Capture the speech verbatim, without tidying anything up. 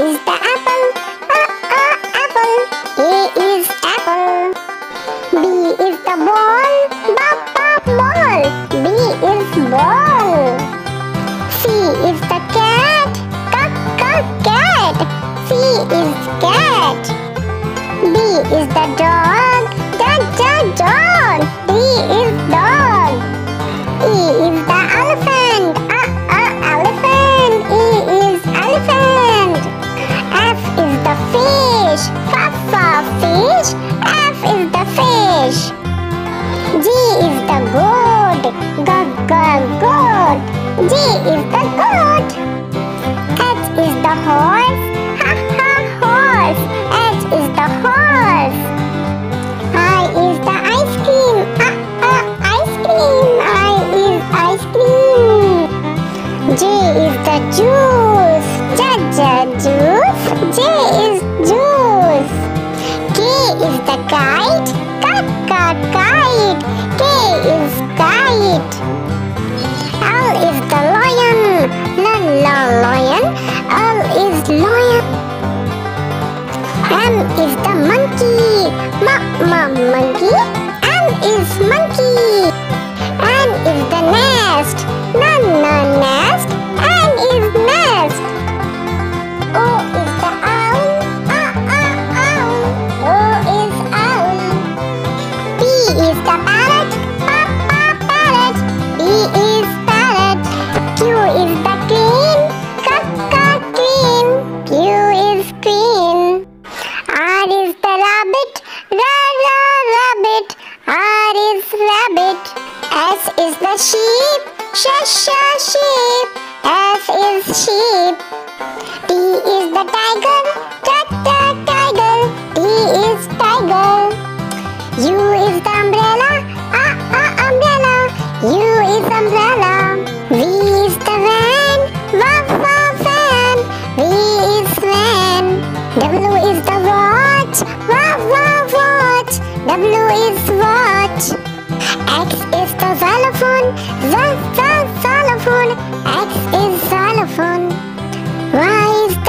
is the apple. A, a, apple. A is apple. B is the ball. B, b, ball. B is ball. C is the cat. C, c, cat. C is cat. D is the dog. D, d, dog. D is dog. E is the elephant. A, a, elephant. E is elephant. F is the fish. F, f, fish. F is the fish. G is the goat. G, g, goat. G is the goat. H is the horse. H, h, horse. H is the horse. I is the ice cream. A, a, ice cream. I is ice cream. J is the juice. J, j, juice. J is juice. K is the kite. K, k, kite. K is kite. L is the lion. L, l, lion. L is lion. M is the monkey. M, m, monkey. M is monkey. N is the nest. N, n, nest. N is nest. O is the owl. A, a, owl. O is owl. P is the parrot. P, p, parrot. P is parrot. Q is the queen. K, k, queen. Q is queen. R is the rabbit. R, r, rabbit. R is rabbit. S is the sheep. Sh, sh, sheep. S is sheep. T is the tiger. T, t, tiger. T is tiger. U is the umbrella. A, a, umbrella. U is umbrella. V is the van. W, w, van. V is van. W is the watch. W, w, watch. W is watch. X is the xylophone. Z, z, xylophone. X is xylophone. Why is